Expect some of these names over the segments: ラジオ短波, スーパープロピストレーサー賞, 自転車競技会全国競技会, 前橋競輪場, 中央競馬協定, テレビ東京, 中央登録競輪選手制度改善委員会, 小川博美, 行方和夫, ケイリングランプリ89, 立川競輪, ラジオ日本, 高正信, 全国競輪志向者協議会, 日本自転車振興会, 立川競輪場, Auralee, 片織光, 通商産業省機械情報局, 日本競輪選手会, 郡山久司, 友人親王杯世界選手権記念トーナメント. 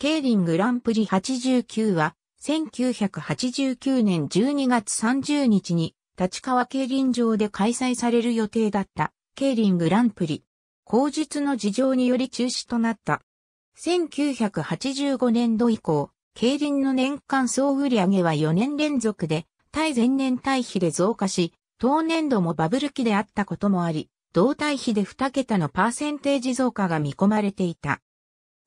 ケイリングランプリ89は、1989年12月30日に、立川競輪場で開催される予定だった、ケイリングランプリ。後日の事情により中止となった。1985年度以降、競輪の年間総売上は4年連続で、対前年対比で増加し、当年度もバブル期であったこともあり、同対比で2桁の%増加が見込まれていた。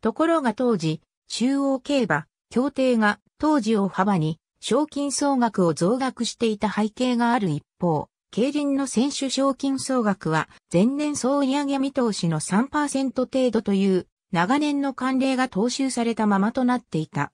ところが当時、中央競馬協定が当時を大幅に賞金総額を増額していた背景がある一方、競輪の選手賞金総額は前年総売上見通しの 3% 程度という長年の慣例が踏襲されたままとなっていた。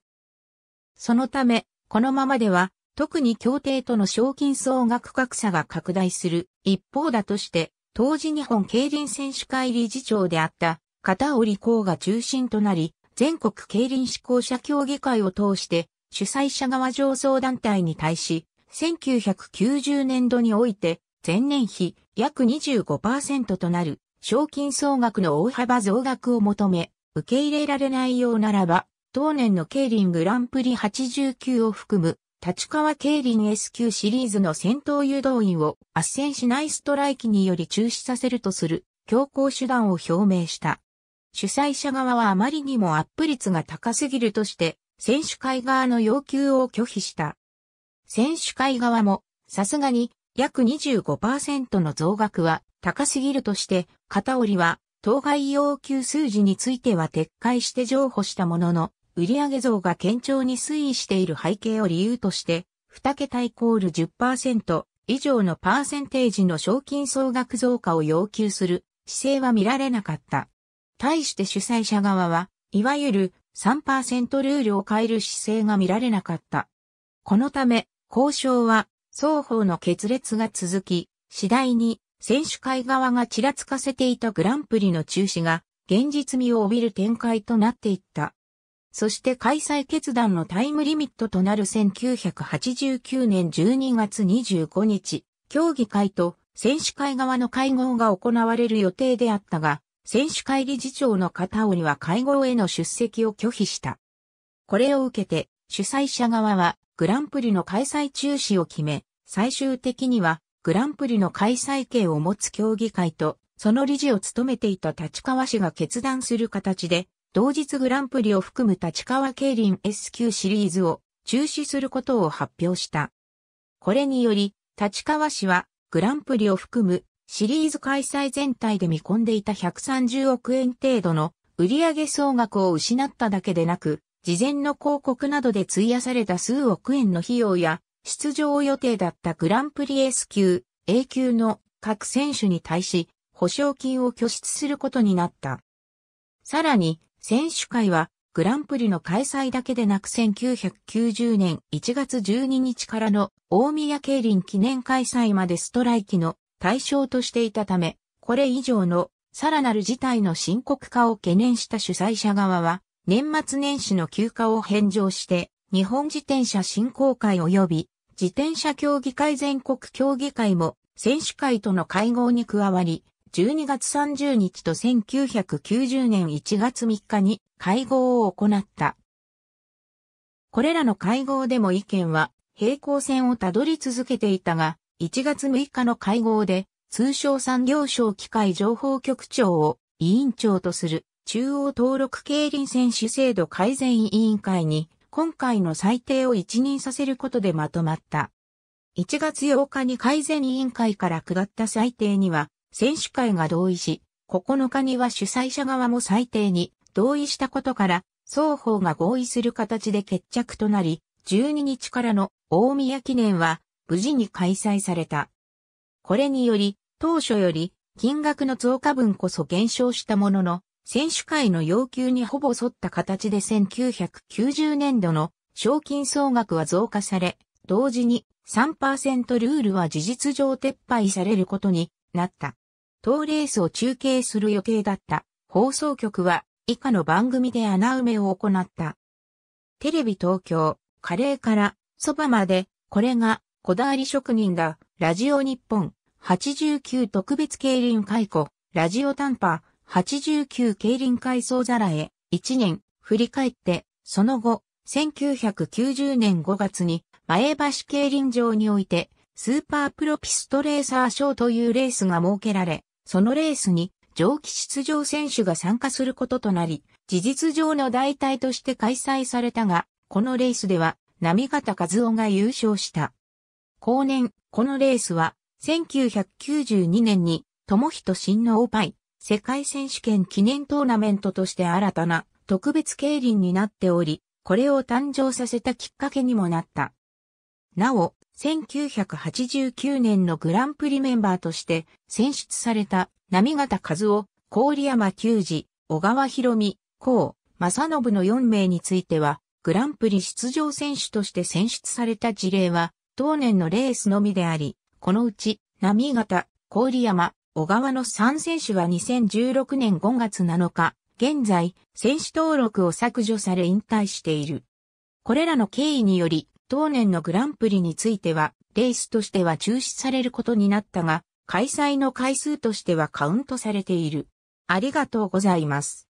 そのため、このままでは特に協定との賞金総額格差が拡大する一方だとして、当時日本競輪選手会理事長であった片織光が中心となり、全国競輪志向者協議会を通して主催者側上層団体に対し、1990年度において前年比約 25% となる賞金総額の大幅増額を求め、受け入れられないようならば、当年のケイリングランプリ89を含む、立川競輪 S 級シリーズの先頭誘導員を斡旋しないストライキにより中止させるとする強硬手段を表明した。主催者側はあまりにもアップ率が高すぎるとして選手会側の要求を拒否した。選手会側もさすがに約 25% の増額は高すぎるとして片織は当該要求数字については撤回して譲歩したものの、売上増が堅調に推移している背景を理由として、2桁イコール 10% 以上のパーセンテージの賞金総額増加を要求する姿勢は見られなかった。対して主催者側は、いわゆる 3% ルールを変える姿勢が見られなかった。このため、交渉は双方の決裂が続き、次第に選手会側がちらつかせていたグランプリの中止が現実味を帯びる展開となっていった。そして開催決断のタイムリミットとなる1989年12月25日、競技会と選手会側の会合が行われる予定であったが、選手会理事長の片織は会合への出席を拒否した。これを受けて主催者側はグランプリの開催中止を決め、最終的にはグランプリの開催権を持つ競技会とその理事を務めていた立川氏が決断する形で、同日グランプリを含む立川競輪 S 級シリーズを中止することを発表した。これにより、立川氏はグランプリを含むシリーズ開催全体で見込んでいた130億円程度の売上総額を失っただけでなく、事前の広告などで費やされた数億円の費用や、出場予定だったグランプリ S 級、A 級の各選手に対し、保証金を拠出することになった。さらに、選手会はグランプリの開催だけでなく1990年1月12日からの大宮競輪記念開催までストライキの対象としていたため、これ以上のさらなる事態の深刻化を懸念した主催者側は年末年始の休暇を返上して日本自転車振興会及び自転車競技会全国競技会も選手会との会合に加わり、12月30日と1990年1月3日に会合を行った。これらの会合でも意見は平行線をたどり続けていたが、1月6日の会合で通商産業省機械情報局長を委員長とする中央登録競輪選手制度改善委員会に今回の裁定を一任させることでまとまった。1月8日に改善委員会から下った裁定には、選手会が同意し、9日には主催者側も裁定に同意したことから、双方が合意する形で決着となり、12日からの大宮記念は無事に開催された。これにより、当初より金額の増加分こそ減少したものの、選手会の要求にほぼ沿った形で1990年度の賞金総額は増加され、同時に 3% ルールは事実上撤廃されることになった。当レースを中継する予定だった放送局は以下の番組で穴埋めを行った。テレビ東京、カレーからそばまで、これがこだわり職人だ、ラジオ日本、89特別競輪回顧、ラジオ短波、89競輪回想皿へ、1年、振り返って、その後、1990年5月に前橋競輪場においてスーパープロピストレーサー賞というレースが設けられ、そのレースに上記出場選手が参加することとなり、事実上の代替として開催されたが、このレースでは行方和夫が優勝した。後年、このレースは1992年に友人親王杯世界選手権記念トーナメントとして新たな特別競輪になっており、これを誕生させたきっかけにもなった。なお、1989年のグランプリメンバーとして選出された行方和夫、郡山久司、小川博美、高正信の4名については、グランプリ出場選手として選出された事例は、当年のレースのみであり、このうち、行方、郡山、小川の3選手は2016年5月7日、現在、選手登録を削除され引退している。これらの経緯により、当年のグランプリについては、レースとしては中止されることになったが、開催の回数としてはカウントされている。ありがとうございます。